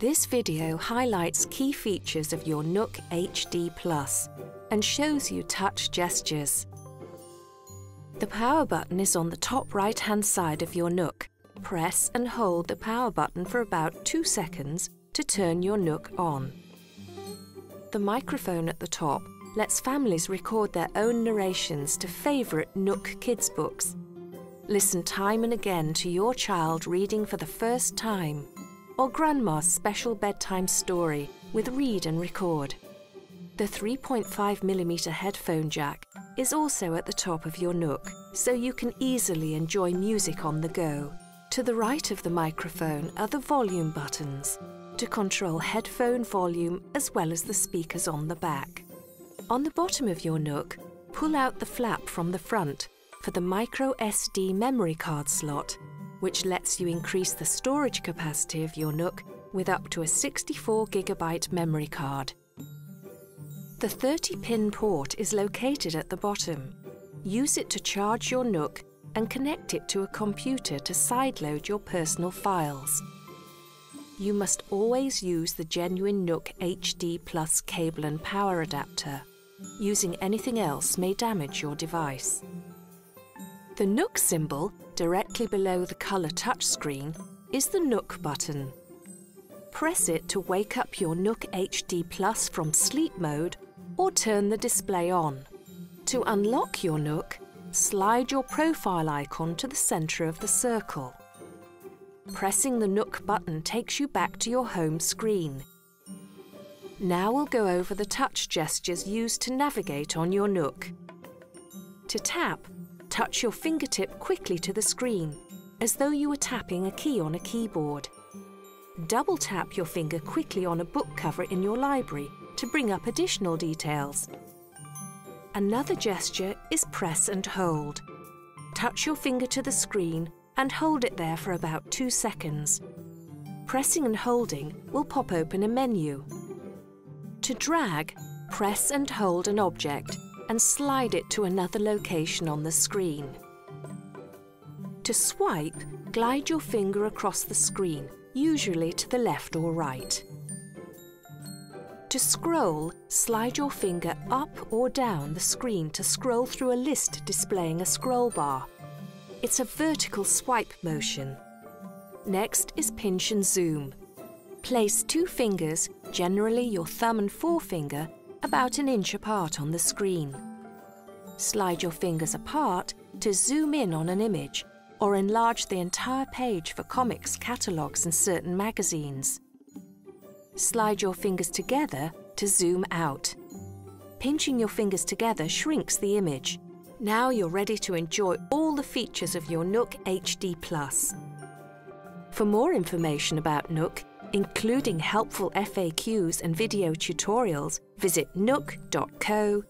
This video highlights key features of your Nook HD+ and shows you touch gestures. The power button is on the top right-hand side of your Nook. Press and hold the power button for about 2 seconds to turn your Nook on. The microphone at the top lets families record their own narrations to favourite Nook kids' books. Listen time and again to your child reading for the first time, or Grandma's special bedtime story with read and record. The 3.5mm headphone jack is also at the top of your Nook, so you can easily enjoy music on the go. To the right of the microphone are the volume buttons to control headphone volume as well as the speakers on the back. On the bottom of your Nook, pull out the flap from the front for the microSD memory card slot, which lets you increase the storage capacity of your Nook with up to a 64GB memory card. The 30-pin port is located at the bottom. Use it to charge your Nook and connect it to a computer to sideload your personal files. You must always use the genuine Nook HD+ cable and power adapter. Using anything else may damage your device. The Nook symbol, directly below the colour touchscreen, is the Nook button. Press it to wake up your Nook HD+ from sleep mode or turn the display on. To unlock your Nook, slide your profile icon to the centre of the circle. Pressing the Nook button takes you back to your home screen. Now we'll go over the touch gestures used to navigate on your Nook. To tap, touch your fingertip quickly to the screen, as though you were tapping a key on a keyboard. Double tap your finger quickly on a book cover in your library to bring up additional details. Another gesture is press and hold. Touch your finger to the screen and hold it there for about 2 seconds. Pressing and holding will pop open a menu. To drag, press and hold an object and slide it to another location on the screen. To swipe, glide your finger across the screen, usually to the left or right. To scroll, slide your finger up or down the screen to scroll through a list displaying a scroll bar. It's a vertical swipe motion. Next is pinch and zoom. Place 2 fingers, generally your thumb and forefinger, about an inch apart on the screen. Slide your fingers apart to zoom in on an image or enlarge the entire page for comics, catalogues and certain magazines. Slide your fingers together to zoom out. Pinching your fingers together shrinks the image. Now you're ready to enjoy all the features of your Nook HD+. For more information about Nook, including helpful FAQs and video tutorials, visit nook.co.uk.